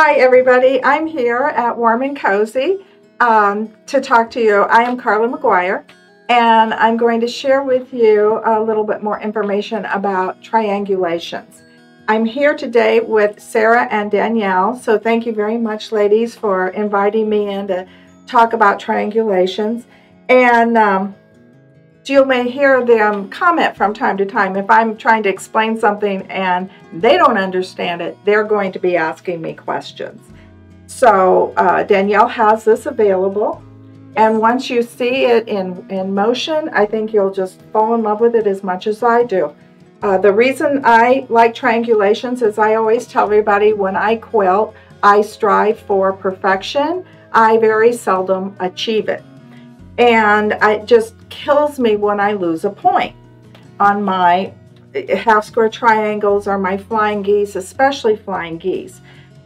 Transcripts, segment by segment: Hi everybody, I'm here at Warm and Cozy to talk to you. I am Carla McGuire and I'm going to share with you a little bit more information about triangulations. I'm here today with Sarah and Danielle, so thank you very much, ladies, for inviting me in to talk about triangulations. And you may hear them comment from time to time. If I'm trying to explain something and they don't understand it, they're going to be asking me questions. So Danielle has this available, and once you see it in motion, I think you'll just fall in love with it as much as I do. The reason I like triangulations is I always tell everybody when I quilt, I strive for perfection. I very seldom achieve it. And it just kills me when I lose a point on my half square triangles or my flying geese, especially flying geese.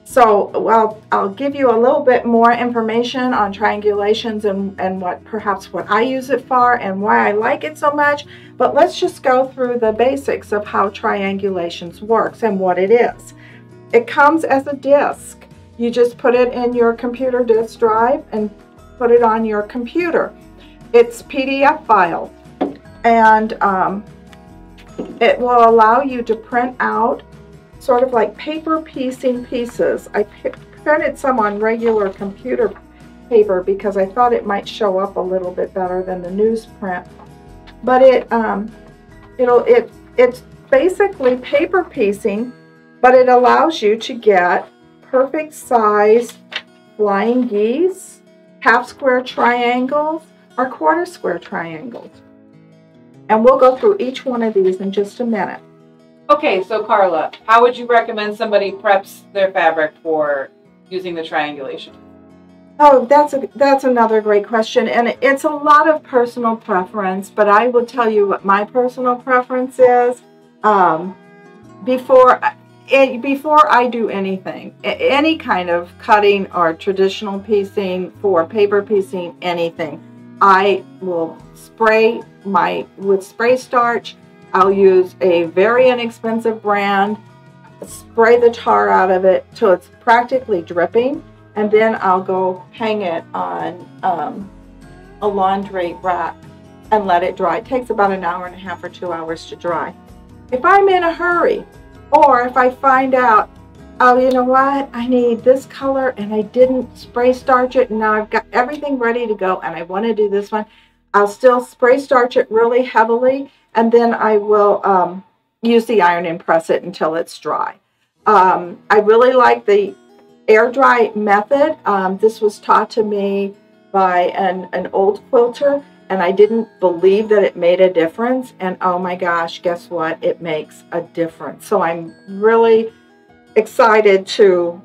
So well, I'll give you a little bit more information on triangulations and perhaps what I use it for and why I like it so much. But let's just go through the basics of how triangulations works and what it is. It comes as a disk. You just put it in your computer disk drive and put it on your computer. It's PDF file, and it will allow you to print out sort of like paper piecing pieces. I printed some on regular computer paper because I thought it might show up a little bit better than the newsprint. But it's basically paper piecing, but it allows you to get perfect size flying geese, half square triangles, or quarter square triangles. And we'll go through each one of these in just a minute. Okay, so Carla, how would you recommend somebody preps their fabric for using the triangulation? Oh, that's another great question. And it's a lot of personal preference, but I will tell you what my personal preference is. Before I do anything, any kind of cutting or traditional piecing for paper piecing, anything, I will spray with spray starch. I'll use a very inexpensive brand, spray the tar out of it till it's practically dripping, and then I'll go hang it on a laundry rack and let it dry. It takes about an hour and a half or 2 hours to dry. If I'm in a hurry, or if I find out, oh, you know what, I need this color and I didn't spray starch it, and now I've got everything ready to go and I want to do this one, I'll still spray starch it really heavily, and then I will use the iron and press it until it's dry. I really like the air dry method. This was taught to me by an old quilter, and I didn't believe that it made a difference, and oh my gosh, guess what? It makes a difference. So I'm really excited to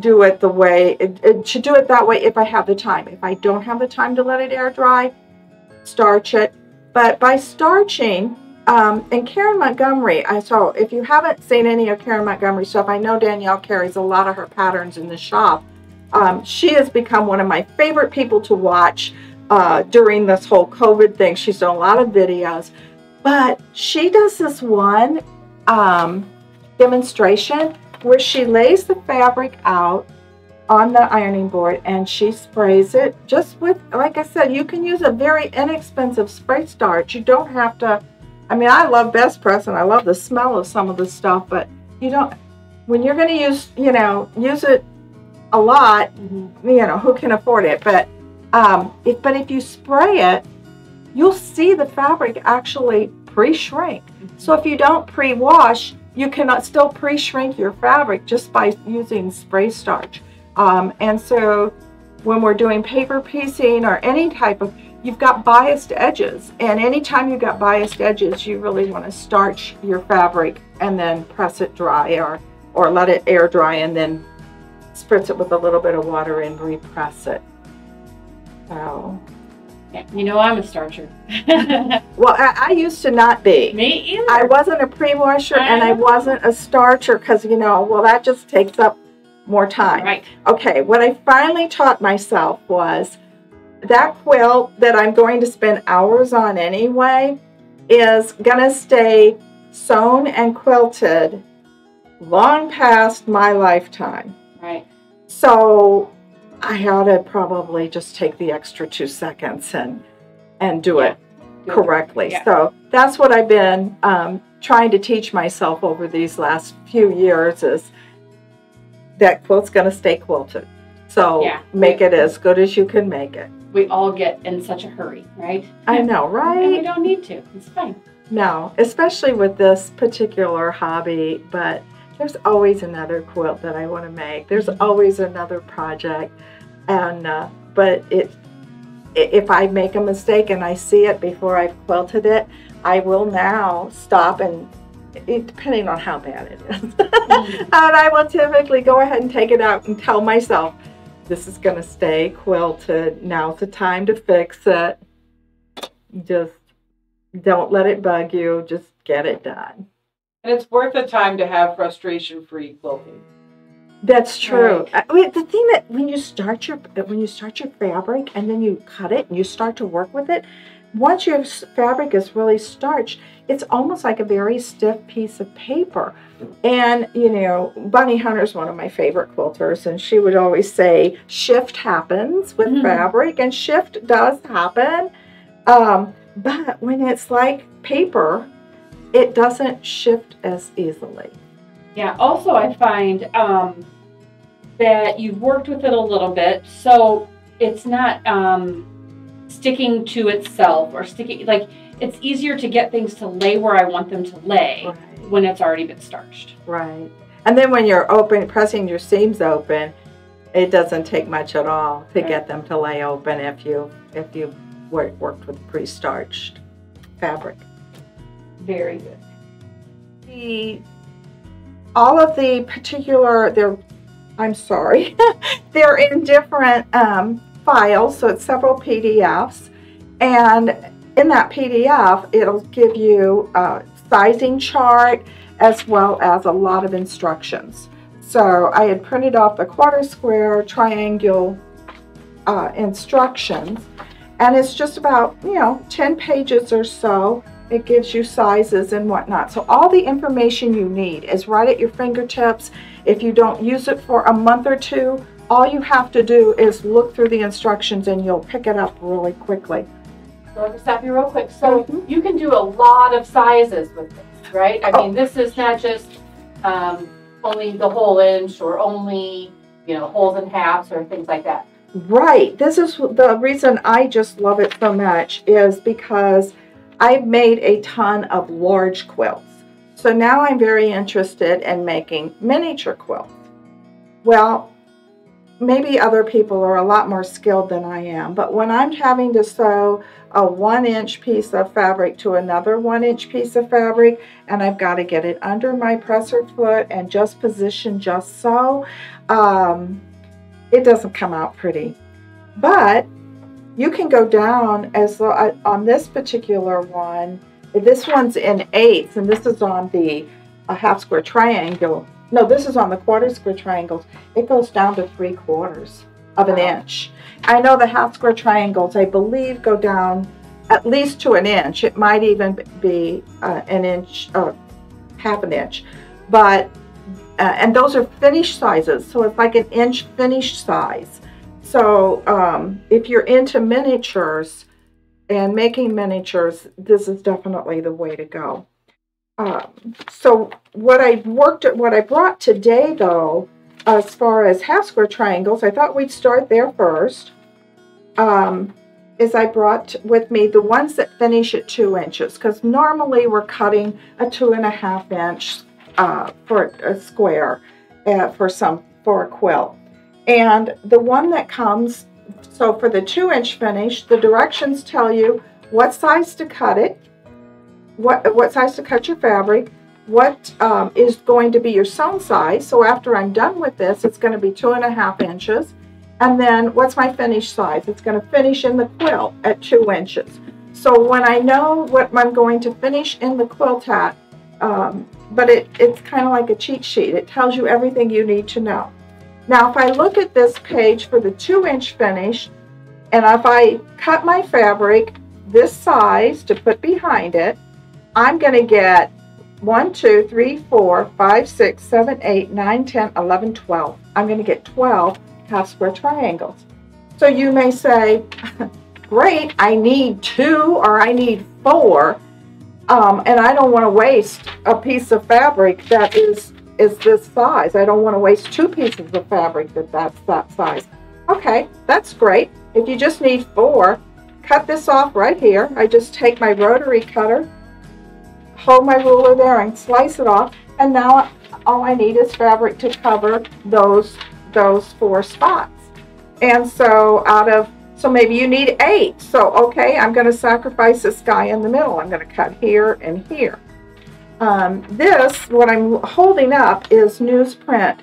do it that way if I have the time. If I don't have the time to let it air dry, starch it. But by starching, and Karen Montgomery, so if you haven't seen any of Karen Montgomery's stuff, I know Danielle carries a lot of her patterns in the shop. She has become one of my favorite people to watch. During this whole COVID thing, she's done a lot of videos, but she does this one demonstration where she lays the fabric out on the ironing board and she sprays it just with, like I said, you can use a very inexpensive spray starch. You don't have to, I mean, I love Best Press and I love the smell of some of this stuff, but you don't, when you're going to use, you know, use it a lot, you know, who can afford it? But if you spray it, you'll see the fabric actually pre-shrink. So if you don't pre-wash, you cannot still pre-shrink your fabric just by using spray starch. And so when we're doing paper piecing or any type of, you've got biased edges, and anytime you've got biased edges, you really want to starch your fabric and then press it dry, or let it air dry and then spritz it with a little bit of water and repress it. Oh. Yeah, you know, I'm a starcher. Well, I used to not be. Me either. I wasn't a pre-washer and I wasn't a starcher because, you know, well, that just takes up more time. Right. Okay, what I finally taught myself was that quilt that I'm going to spend hours on anyway is going to stay sewn and quilted long past my lifetime. Right. So I had to probably just take the extra 2 seconds and do it correctly. Yeah. So that's what I've been trying to teach myself over these last few years, is that quilt's going to stay quilted. So make it as good as you can make it. We all get in such a hurry, right? I know, right? And we don't need to. It's fine. No, especially with this particular hobby, but there's always another quilt that I want to make. There's always another project. And but if I make a mistake and I see it before I've quilted it, I will now stop and, depending on how bad it is, and I will typically go ahead and take it out and tell myself, this is going to stay quilted. Now's the time to fix it. Just don't let it bug you. Just get it done. And it's worth the time to have frustration-free quilting. That's true. Right. The thing that when you start your fabric and then you cut it and you start to work with it, once your fabric is really starched, it's almost like a very stiff piece of paper. And, you know, Bonnie Hunter's one of my favorite quilters, and she would always say, shift happens with fabric, and shift does happen. But when it's like paper, it doesn't shift as easily. Yeah, also I find that you've worked with it a little bit, so it's not... sticking to itself or sticking, like, it's easier to get things to lay where I want them to lay when it's already been starched. Right. And then when you're pressing your seams open, it doesn't take much at all to get them to lay open if you worked with pre-starched fabric. Very good. They're in different files, so it's several PDFs, and in that PDF it'll give you a sizing chart as well as a lot of instructions. So I had printed off the quarter square triangle instructions, and it's just about, you know, 10 pages or so. It gives you sizes and whatnot. So all the information you need is right at your fingertips. If you don't use it for a month or two, all you have to do is look through the instructions and you'll pick it up really quickly. So I'll stop you real quick. So you can do a lot of sizes with this, right? I mean, this is not just only the whole inch or only, you know, holes and halves or things like that. Right. This is the reason I just love it so much, is because I've made a ton of large quilts. So now I'm very interested in making miniature quilts. Well, maybe other people are a lot more skilled than I am, but when I'm having to sew a 1-inch piece of fabric to another 1-inch piece of fabric, and I've got to get it under my presser foot and just position just so, it doesn't come out pretty. But you can go down, as on this particular one, this one's in 8ths, and this is on the half square triangle. No, this is on the quarter square triangles. It goes down to 3/4 of an inch. I know the half square triangles, I believe, go down at least to 1 inch. It might even be 1 inch, half an inch. But, and those are finished sizes. So it's like 1 inch finished size. So if you're into miniatures and making miniatures, this is definitely the way to go. So what I brought today, though, as far as half square triangles, I thought we'd start there first, is I brought with me the ones that finish at 2 inches, because normally we're cutting a 2.5 inch for a square for a quilt. And the one that comes, so for the 2-inch finish, the directions tell you what size to cut it, what size to cut your fabric, what is going to be your sewn size. So after I'm done with this, it's going to be 2.5 inches. And then what's my finished size? It's going to finish in the quilt at 2 inches. So when I know what I'm going to finish in the quilt at, but it's kind of like a cheat sheet. It tells you everything you need to know. Now, if I look at this page for the 2-inch finish, and if I cut my fabric this size to put behind it, I'm going to get 1, 2, 3, 4, 5, 6, 7, 8, 9, 10, 11, 12. I'm going to get 12 half square triangles. So you may say, great, I need 2 or I need 4, and I don't want to waste a piece of fabric that is this size. I don't want to waste 2 pieces of fabric that's that size. Okay, that's great. If you just need 4, cut this off right here. I just take my rotary cutter, hold my ruler there and slice it off, and now all I need is fabric to cover those 4 spots. And so so maybe you need 8. So okay, I'm going to sacrifice this guy in the middle. I'm going to cut here and here. What I'm holding up is newsprint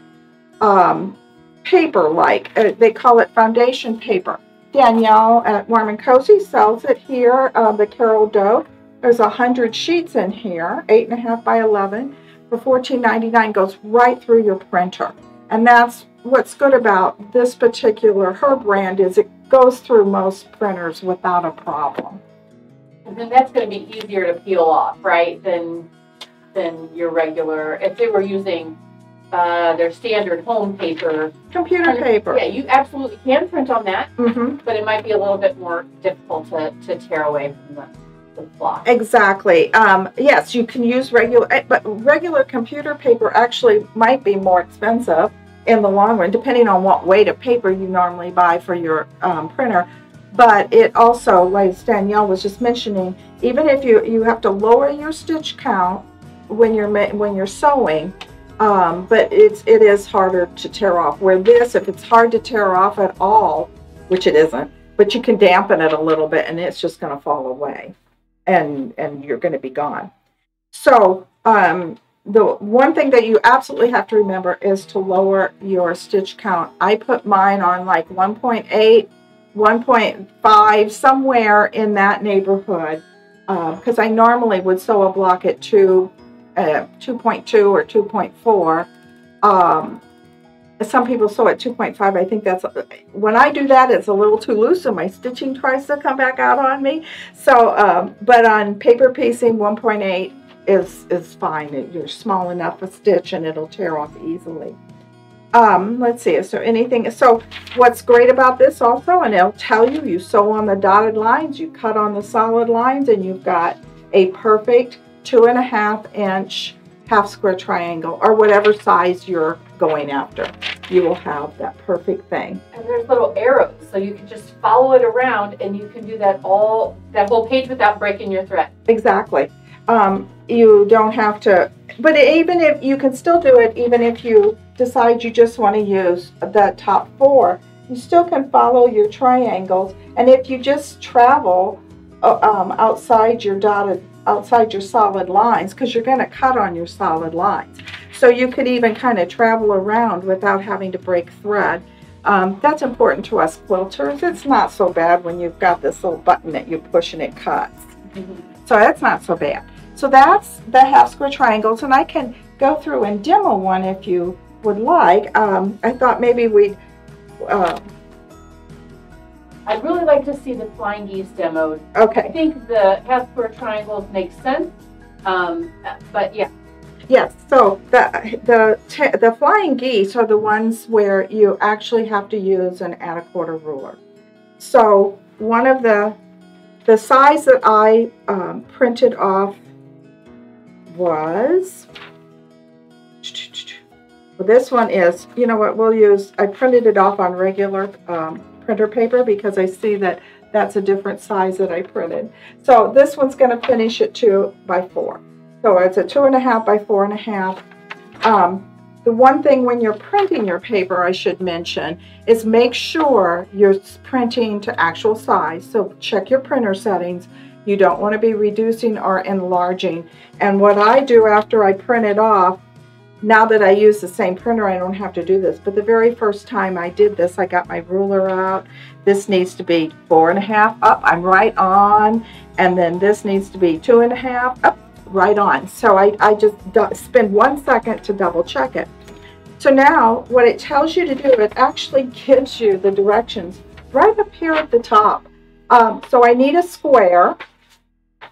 paper, they call it foundation paper. Danielle at Warm and Cozy sells it here, the Carol Doe. There's 100 sheets in here, 8.5 by 11, for $14.99. Goes right through your printer, and that's what's good about this particular her brand is it goes through most printers without a problem. And then that's going to be easier to peel off, right? Than your regular. If they were using their standard home paper, computer paper. Yeah, you absolutely can print on that, but it might be a little bit more difficult to tear away from the block. Exactly. Yes, you can use regular, but regular computer paper actually might be more expensive in the long run, depending on what weight of paper you normally buy for your printer. But it also, like Danielle was just mentioning, even if you have to lower your stitch count when you're sewing. But it is harder to tear off. Where this, if it's hard to tear off at all, which it isn't, but you can dampen it a little bit and it's just going to fall away, and you're going to be gone. So the one thing that you absolutely have to remember is to lower your stitch count. I put mine on like 1.8, 1.5, somewhere in that neighborhood, because I normally would sew a block at 2.2 or 2.4. Some people sew at 2.5. I think that's, when I do that, it's a little too loose, so my stitching tries to come back out on me. So, but on paper piecing, 1.8 is fine. You're small enough a stitch and it'll tear off easily. Let's see, is there anything? So what's great about this also, and it'll tell you, you sew on the dotted lines, you cut on the solid lines, and you've got a perfect 2.5 inch half square triangle, or whatever size you're going after. You will have that perfect thing. And there's little arrows, so you can just follow it around, and you can do that whole page without breaking your thread. Exactly. You don't have to, but even if you can still do it, even if you decide you just want to use the top 4, you still can follow your triangles. And if you just travel outside your solid lines, because you're going to cut on your solid lines. So you could even kind of travel around without having to break thread. That's important to us quilters. It's not so bad when you've got this little button that you push and it cuts. So that's not so bad. So that's the half square triangles, and I can go through and demo one if you would like. I thought maybe we'd... I'd really like to see the flying geese demoed. Okay. I think the half square triangles make sense, but yeah. Yes. So the flying geese are the ones where you actually have to use an ¼ ruler. So one of the size that I printed off was. Well, this one is. You know what? We'll use. I printed it off on regular. Printer paper, because I see that that's a different size that I printed. So this one's going to finish at 2 by 4. So it's a 2.5 by 4.5. The one thing when you're printing your paper I should mention is make sure you're printing to actual size. So check your printer settings. You don't want to be reducing or enlarging. And what I do after I print it off, now that I use the same printer, I don't have to do this. But the very first time I did this, I got my ruler out. This needs to be 4.5 up. I'm right on. And then this needs to be 2.5 up, right on. So I just spend 1 second to double check it. So now what it tells you to do, it actually gives you the directions right up here at the top. So I need a square.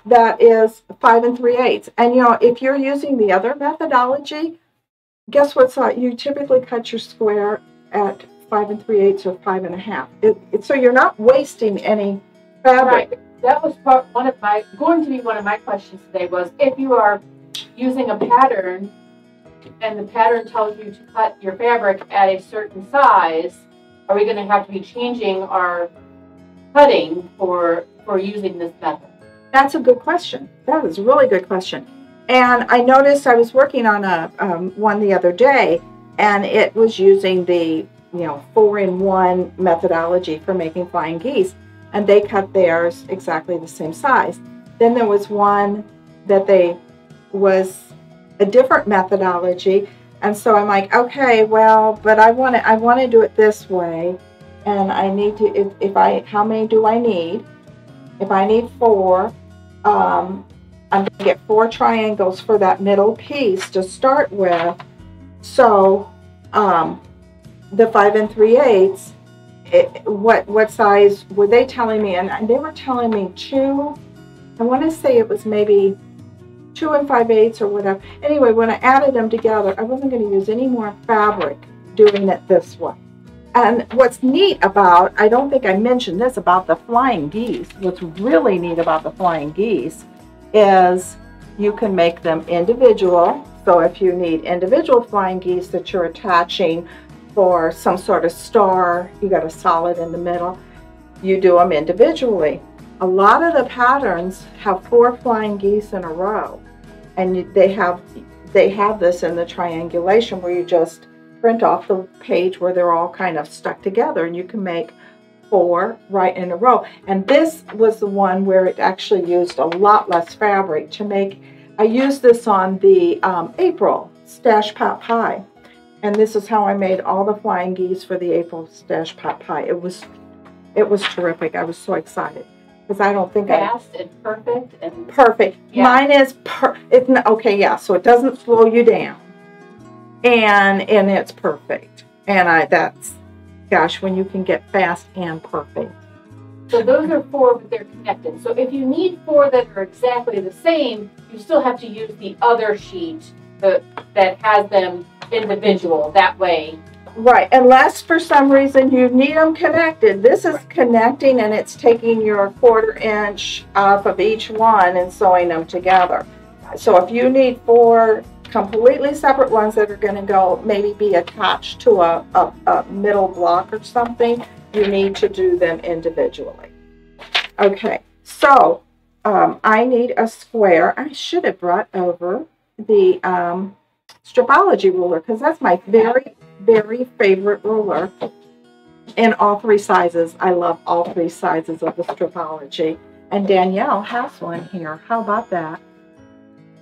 that is 5 3/8. And you know, if you're using the other methodology, guess what size? You typically cut your square at 5 3/8 or 5 1/2. So you're not wasting any fabric. Right. That was one of my questions today was, if you are using a pattern and the pattern tells you to cut your fabric at a certain size, are we going to have to be changing our cutting for using this method? That's a good question. That is a really good question. And I noticed I was working on a one the other day, and it was using the, you know, 4-in-1 methodology for making flying geese, and they cut theirs exactly the same size. Then there was one that they was a different methodology, and so I'm like, okay, well, but I want to do it this way, and I need to, how many do I need? If I need 4, I'm gonna get 4 triangles for that middle piece to start with. So the 5 3/8, what size were they telling me? And they were telling me 2. I want to say it was maybe 2 5/8 or whatever. Anyway, when I added them together, I wasn't going to use any more fabric doing it this way. And what's neat about, I don't think I mentioned this about the flying geese, what's really neat about the flying geese is you can make them individual. So if you need individual flying geese that you're attaching for some sort of star, you got a solid in the middle, you do them individually. A lot of the patterns have 4 flying geese in a row, and they have this in the triangulation where you just print off the page where they're all kind of stuck together, and you can make 4 right in a row. And this was the one where it actually used a lot less fabric to make. I used this on the April stash pot pie, and this is how I made all the flying geese for the April stash pot pie. It was terrific. I was so excited. Because I don't think fast and perfect and perfect. Yeah. Mine is perfect. Okay, yeah. So it doesn't slow you down, and it's perfect. And that's, gosh, when you can get fast and perfect. So those are 4, but they're connected. So if you need 4 that are exactly the same, you still have to use the other sheet that has them individual. That way. Right, unless for some reason you need them connected. This is connecting, and it's taking your 1/4 inch off of each one and sewing them together. So if you need 4 completely separate ones that are going to go maybe be attached to a middle block or something, you need to do them individually. Okay, so I need a square. I should have brought over the Stripology ruler, because that's my very favorite ruler in all 3 sizes. I love all 3 sizes of the Stripology, and Danielle has one here. How about that?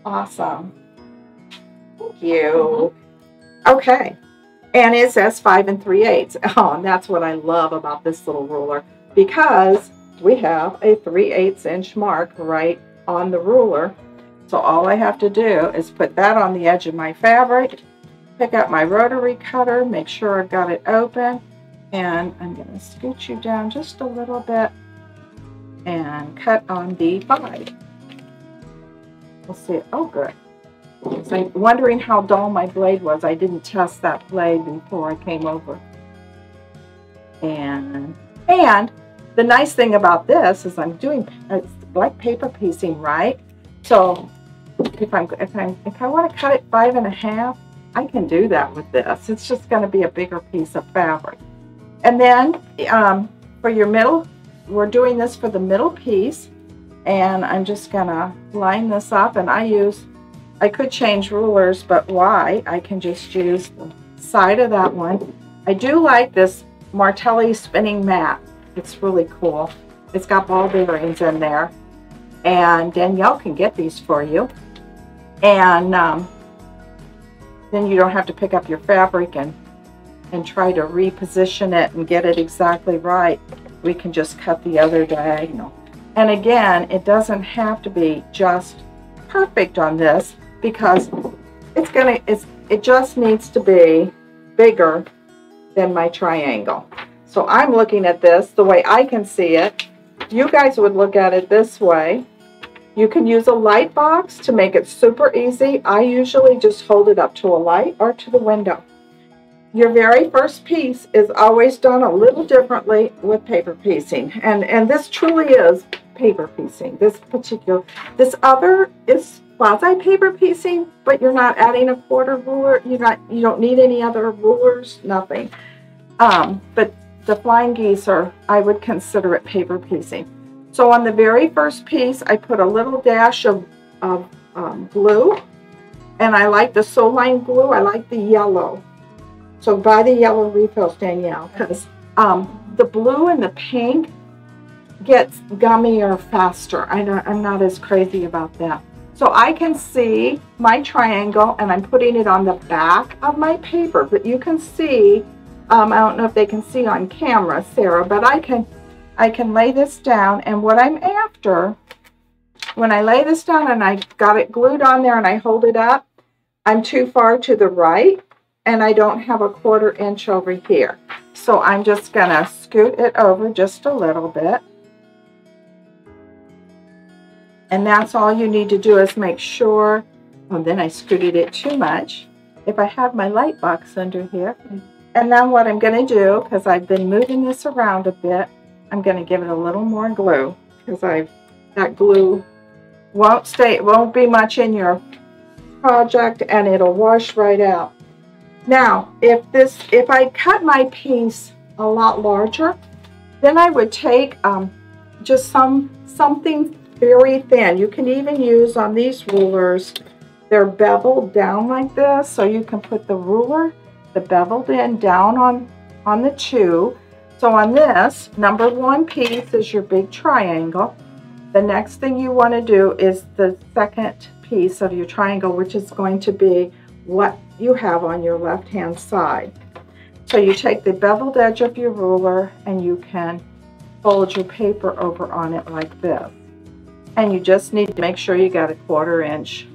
Awesome. Thank you. Okay, and it says 5 3/8. Oh, and that's what I love about this little ruler, because we have a 3/8 inch mark right on the ruler. So all I have to do is put that on the edge of my fabric, pick up my rotary cutter, make sure I've got it open, and I'm going to scoot you down just a little bit and cut on the 5. We'll see. Oh, good. So I'm wondering how dull my blade was. I didn't test that blade before I came over. And the nice thing about this is I'm doing, it's like paper piecing, right? So if I want to cut it 5 1/2, I can do that with this. It's just going to be a bigger piece of fabric. And then for your middle, we're doing this for the middle piece, and I'm just going to line this up. And I could change rulers, but why? I can just use the side of that one. I do like this Martelli spinning mat. It's really cool. It's got ball bearings in there, and Danielle can get these for you. And then you don't have to pick up your fabric and try to reposition it and get it exactly right. We can just cut the other diagonal. And again, it doesn't have to be just perfect on this, because it just needs to be bigger than my triangle. So I'm looking at this the way I can see it. You guys would look at it this way, You can use a light box to make it super easy. I usually just hold it up to a light or to the window. Your very first piece is always done a little differently with paper piecing. And this truly is paper piecing. This other is quasi paper piecing, but you're not adding a quarter ruler. You don't need any other rulers, nothing. But the flying geese are, I would consider it paper piecing. So on the very first piece, I put a little dash of glue, and I like the Sew Line glue. I like the yellow. So buy the yellow refills, Danielle, because the blue and the pink gets gummier faster. I'm not as crazy about that. So I can see my triangle, and I'm putting it on the back of my paper, but you can see I don't know if they can see on camera, Sarah, but I can lay this down, and what I'm after, when I lay this down and I got it glued on there and I hold it up, I'm too far to the right, and I don't have a quarter inch over here. So I'm just going to scoot it over just a little bit. And that's all you need to do is make sure, well, then I scooted it too much. If I have my light box under here. And then what I'm going to do, because I've been moving this around a bit, I'm going to give it a little more glue, because that glue won't stay, it won't be much in your project, and it'll wash right out. Now, if I cut my piece a lot larger, then I would take just something very thin. You can even use on these rulers, they're beveled down like this, so you can put the ruler, the beveled end down on the two. So on this, number one piece is your big triangle. The next thing you want to do is the second piece of your triangle, which is going to be what you have on your left-hand side. So you take the beveled edge of your ruler and you can fold your paper over on it like this. And you just need to make sure you got a quarter inch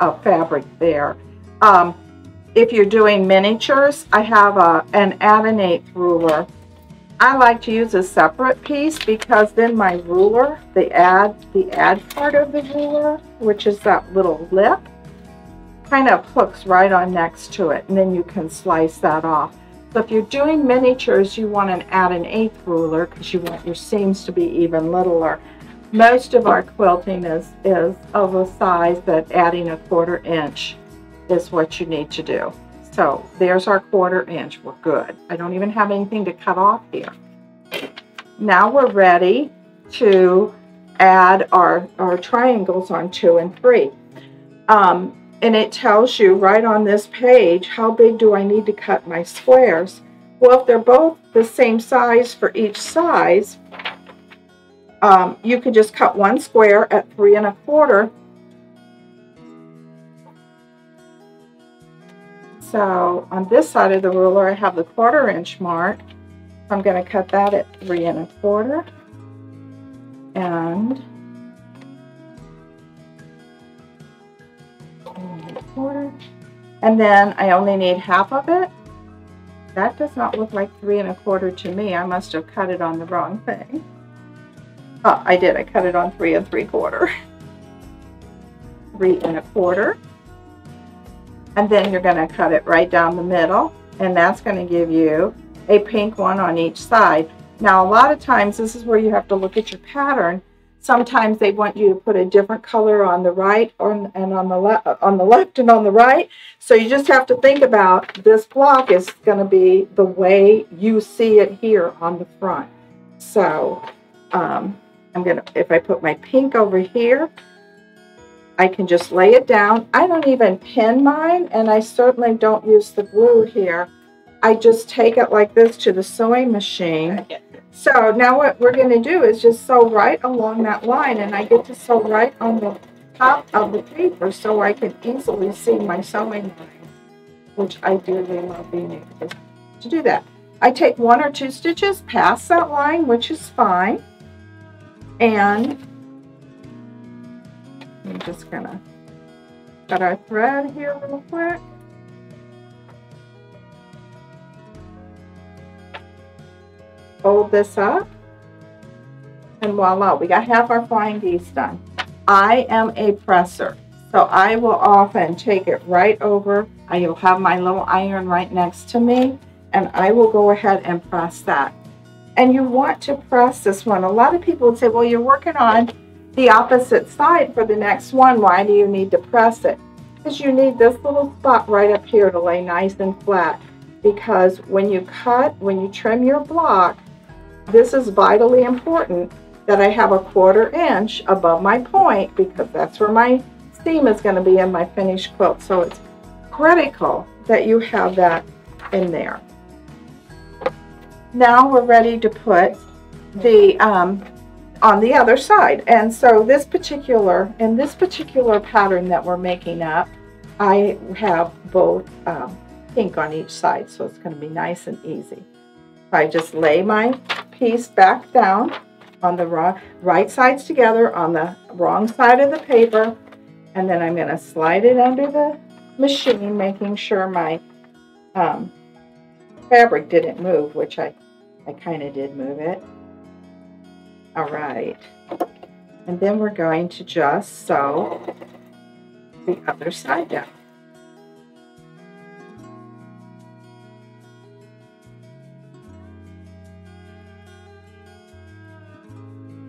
of fabric there. If you're doing miniatures, I have an add-an-eighth ruler. I like to use a separate piece because then my ruler, the add part of the ruler, which is that little lip, kind of hooks right on next to it, and then you can slice that off. So if you're doing miniatures, you want an add-an-eighth ruler because you want your seams to be even littler. Most of our quilting is of a size that adding a quarter inch is what you need to do. So there's our quarter inch. We're good. I don't even have anything to cut off here. Now we're ready to add our triangles on 2 and 3. And it tells you right on this page, how big do I need to cut my squares? Well, if they're both the same size for each size, you can just cut one square at 3 1/4. So on this side of the ruler, I have the quarter inch mark. I'm going to cut that at 3 1/4. And 3 1/4. And then I only need half of it. That does not look like 3 1/4 to me. I must have cut it on the wrong thing. Oh, I did. I cut it on 3 3/4. 3 1/4. And then you're going to cut it right down the middle, and that's going to give you a pink one on each side. Now, a lot of times, this is where you have to look at your pattern. Sometimes they want you to put a different color on the right and on the left and on the right. So you just have to think about this block is going to be the way you see it here on the front. So if I put my pink over here, I can just lay it down. I don't even pin mine, and I certainly don't use the glue here. I just take it like this to the sewing machine. So now what we're going to do is just sew right along that line, and I get to sew right on the top of the paper so I can easily see my sewing line, which I dearly love being able to do that. I take 1 or 2 stitches past that line, which is fine, and I'm just going to cut our thread here real quick. Fold this up. And voila, we got half our flying geese done. I am a presser, so I will often take it right over. I will have my little iron right next to me, and I will go ahead and press that. And you want to press this one. A lot of people would say, well, you're working on the opposite side for the next one. Why do you need to press it? Because you need this little spot right up here to lay nice and flat. Because when you cut, when you trim your block, this is vitally important that I have a 1/4 inch above my point, because that's where my seam is going to be in my finished quilt. So it's critical that you have that in there. Now we're ready to put the on the other side. And so this particular, in this particular pattern that we're making up, I have both pink on each side, so it's going to be nice and easy. I just lay my piece back down on the right sides together on the wrong side of the paper, and then I'm going to slide it under the machine, making sure my fabric didn't move, which I kind of did move it. All right, and then we're going to just sew the other side down.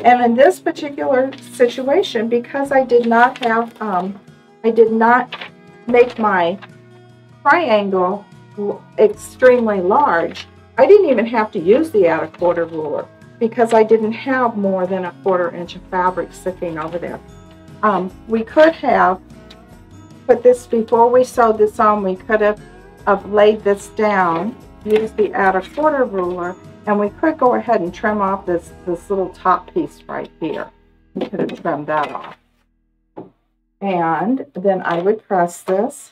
And in this particular situation, because I did not have, I did not make my triangle extremely large, I didn't even have to use the outer 1/4 ruler, because I didn't have more than a 1/4 inch of fabric sticking over there. We could have put this, before we sewed this on, we could have laid this down, used the outer 1/4 ruler, and we could go ahead and trim off this little top piece right here. We could have trimmed that off. And then I would press this.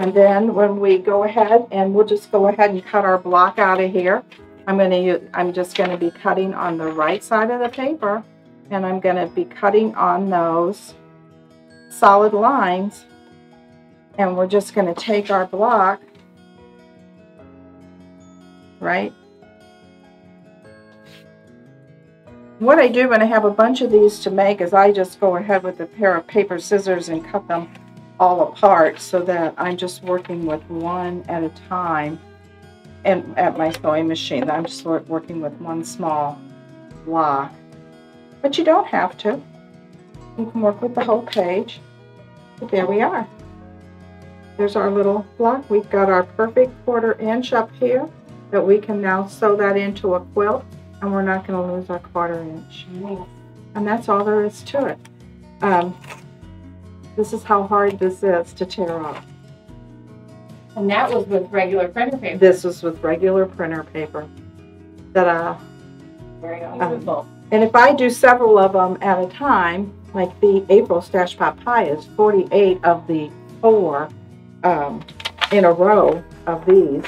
And then when we go ahead, and we'll just go ahead and cut our block out of here. I'm just going to be cutting on the right side of the paper, and I'm going to be cutting on those solid lines. And we're just going to take our block, right? What I do when I have a bunch of these to make is I just go ahead with a pair of paper scissors and cut them all apart, so that I'm just working with one at a time. And at my sewing machine, I'm just working with one small block. But you don't have to. You can work with the whole page. But there we are. There's our little block. We've got our perfect 1/4 inch up here that we can now sew that into a quilt, and we're not going to lose our 1/4 inch. And that's all there is to it. This is how hard this is to tear off. And that was with regular printer paper. This was with regular printer paper. Ta-da. Very beautiful. And if I do several of them at a time, like the April stash pot pie is 48 of the 4. In a row of these.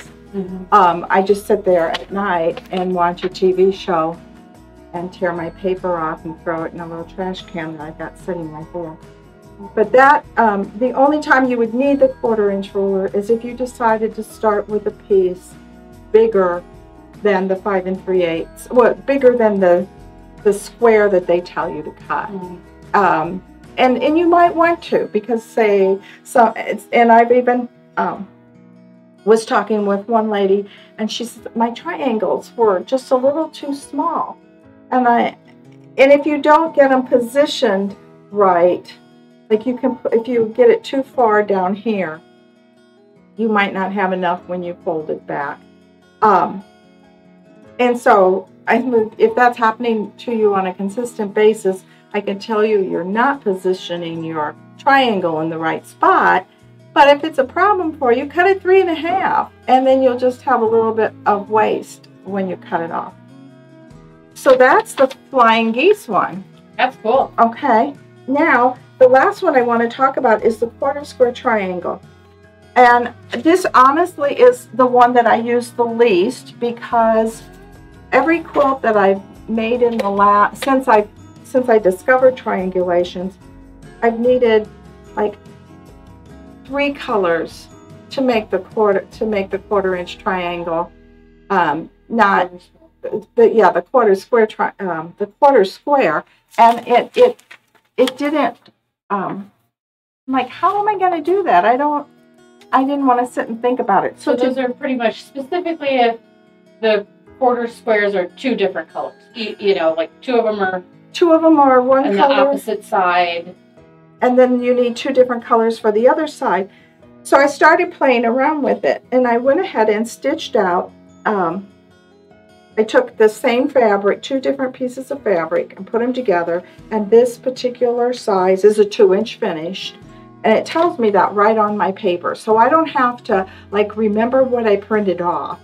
I just sit there at night and watch a TV show and tear my paper off and throw it in a little trash can that I've got sitting right there. But that, the only time you would need the 1/4 inch ruler is if you decided to start with a piece bigger than the 5 3/8, well, bigger than the square that they tell you to cut. And you might want to, because say, so it's, and I've even was talking with one lady, and she said, my triangles were just a little too small. And if you don't get them positioned right, like you can, if you get it too far down here, you might not have enough when you fold it back. And so if that's happening to you on a consistent basis, I can tell you you're not positioning your triangle in the right spot. But if it's a problem for you, cut it 3 1/2, and then you'll just have a little bit of waste when you cut it off. So that's the flying geese one. That's cool. Okay. Now, the last one I want to talk about is the 1/4 square triangle. And this honestly is the one that I use the least, because every quilt that I've made in the last, since I discovered triangulations, I've needed like 3 colors to make the 1/4 inch triangle, not the quarter square and it didn't. I'm like, how am I going to do that? I didn't want to sit and think about it. So those are pretty much specifically if the quarter squares are two different colors. You know, like two of them are one color. And the opposite side. And then you need two different colors for the other side. So I started playing around with it, and I went ahead and stitched out. I took the same fabric, two different pieces of fabric, and put them together. And this particular size is a 2-inch finished. And it tells me that right on my paper. So I don't have to, like, remember what I printed off.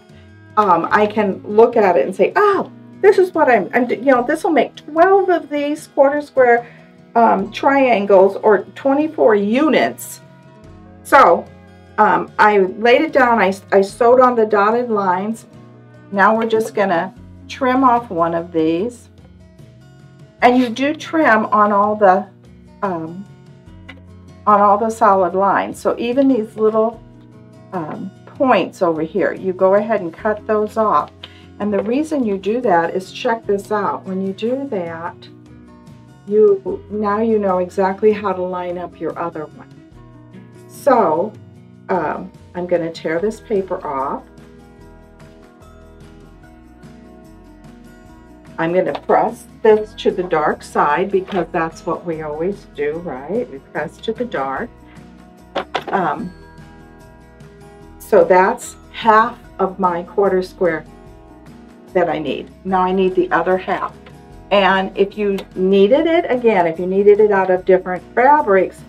I can look at it and say, oh, this is what I'm you know, this will make 12 of these quarter square triangles, or 24 units. So I laid it down. I sewed on the dotted lines. Now we're just going to trim off one of these. And you do trim on all the... on all the solid lines. So even these little points over here, you go ahead and cut those off. And the reason you do that is, check this out. When you do that, now you know exactly how to line up your other one. So I'm going to tear this paper off. I'm going to press this to the dark side, because that's what we always do, right? We press to the dark. So that's half of my quarter square that I need. Now I need the other half. And if you needed it, again, if you needed it out of different fabrics,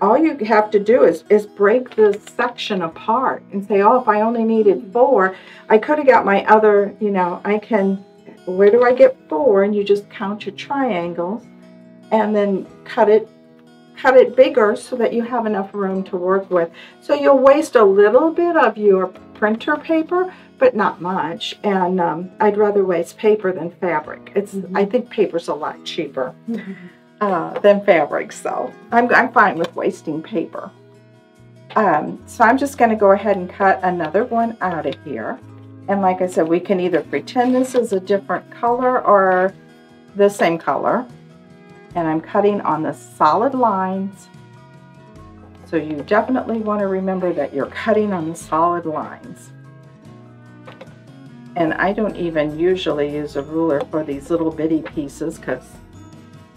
all you have to do is break this section apart and say, oh, if I only needed 4, I could have got my other, you know, where do I get 4? And you just count your triangles and then cut it bigger so that you have enough room to work with. So you'll waste a little bit of your printer paper, but not much. And I'd rather waste paper than fabric. I think paper's a lot cheaper than fabric, so I'm fine with wasting paper. So I'm just going to go ahead and cut another one out of here. And like I said, we can either pretend this is a different color or the same color. And I'm cutting on the solid lines. So you definitely want to remember that you're cutting on the solid lines. And I don't even usually use a ruler for these little bitty pieces, because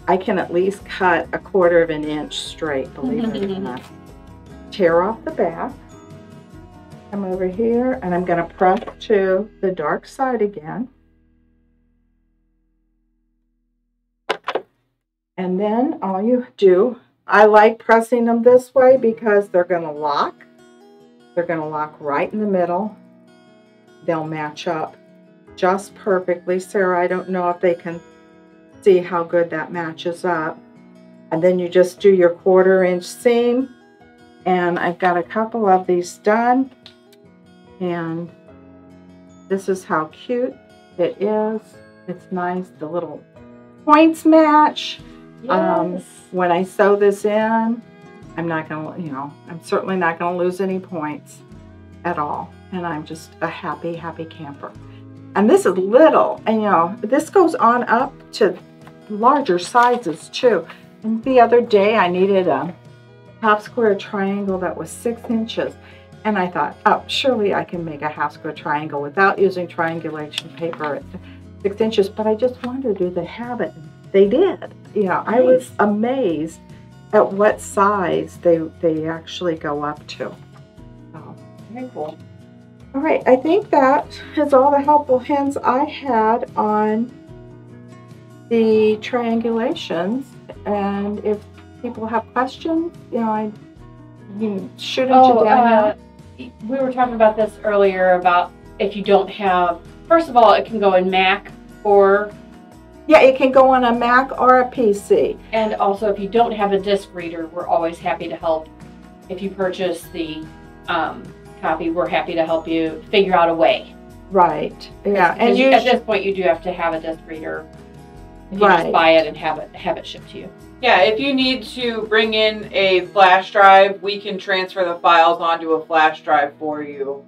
I can at least cut 1/4 of an inch straight, believe it or not. Tear off the back. Come over here, and I'm going to press to the dark side again. And then all you do, I like pressing them this way because they're going to lock. They're going to lock right in the middle. They'll match up just perfectly. Sarah, I don't know if they can see how good that matches up. And then you just do your 1/4-inch seam. And I've got a couple of these done. And this is how cute it is. It's nice. The little points match. Yes. When I sew this in, I'm not going to, you know, I'm certainly not going to lose any points at all. And I'm just a happy, happy camper. And this is little. And, you know, this goes on up to larger sizes, too. And the other day, I needed a half square triangle that was 6 inches. And I thought, oh, surely I can make a half square triangle without using triangulation paper at 6 inches. But I just wondered, do they have it? They did. You know, nice. I was amazed at what size they actually go up to. So, very cool. All right, I think that is all the helpful hints I had on the triangulations. And if people have questions, you know, you shoot them to Danielle. We were talking about this earlier, about if you don't have, first of all, it can go in Mac or... Yeah, it can go on a Mac or a PC. And also, if you don't have a disc reader, we're always happy to help. If you purchase the copy, we're happy to help you figure out a way. Right, yeah. And you, at this point, you do have to have a disc reader. You right. Just buy it and have it shipped to you. Yeah, if you need to bring in a flash drive, we can transfer the files onto a flash drive for you.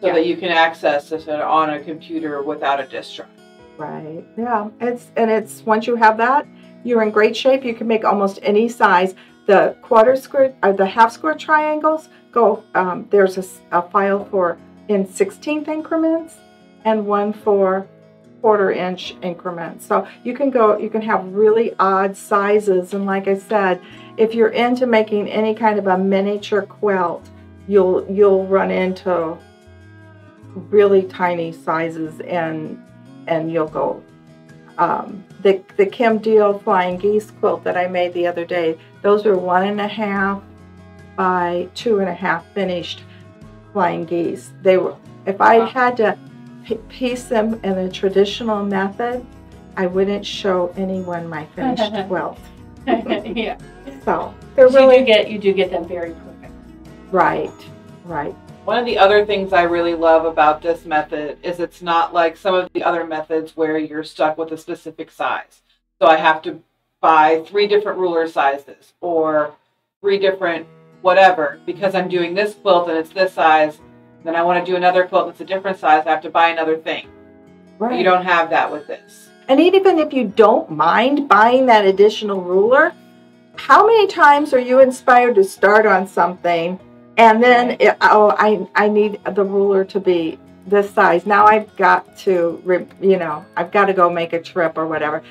so that you can access it on a computer without a disk drive. Right. Yeah. And once you have that, you're in great shape. You can make almost any size. The quarter square or the half square triangles go. There's a file for in 16th increments and one for quarter-inch increments. So you can go. You can have really odd sizes. And like I said, if you're into making any kind of a miniature quilt, you'll run into really tiny sizes and you'll go. The Kim Deal flying geese quilt that I made the other day, those were 1.5 by 2.5 finished flying geese. They were, if I had to piece them in a traditional method, I wouldn't show anyone my finished quilt. Yeah. So they're really you do get them very perfect. Right, right. One of the other things I really love about this method is it's not like some of the other methods where you're stuck with a specific size. So I have to buy 3 different ruler sizes or 3 different whatever, because I'm doing this quilt and it's this size. Then I want to do another quilt that's a different size. I have to buy another thing. Right. You don't have that with this. And even if you don't mind buying that additional ruler, how many times are you inspired to start on something? And then, I need the ruler to be this size. Now I've got to, I've got to go make a trip or whatever.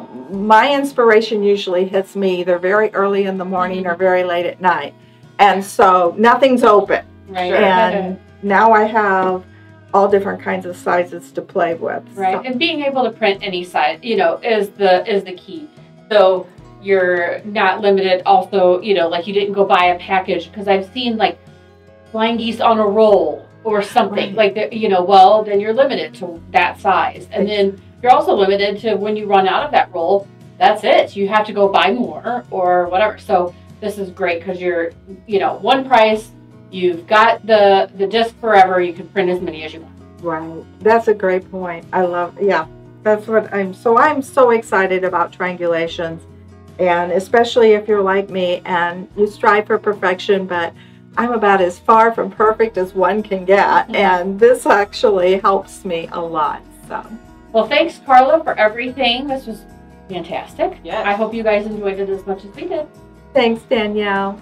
My inspiration usually hits me either very early in the morning or very late at night. And so nothing's open. Right. And now I have all different kinds of sizes to play with. Right. So. And being able to print any size, is the key. So you're not limited also, like you didn't go buy a package, because I've seen like flying geese on a roll or something like that, well, then you're limited to that size. And then you're also limited to when you run out of that roll, that's it. You have to go buy more or whatever. So this is great because you're, one price, you've got the disc forever. You can print as many as you want. Right. That's a great point. I love, yeah, that's what I'm so excited about triangulations. And especially if you're like me and you strive for perfection, but I'm about as far from perfect as one can get. And this actually helps me a lot. So, well, thanks, Carla, for everything. This was fantastic. Yes. I hope you guys enjoyed it as much as we did. Thanks, Danielle.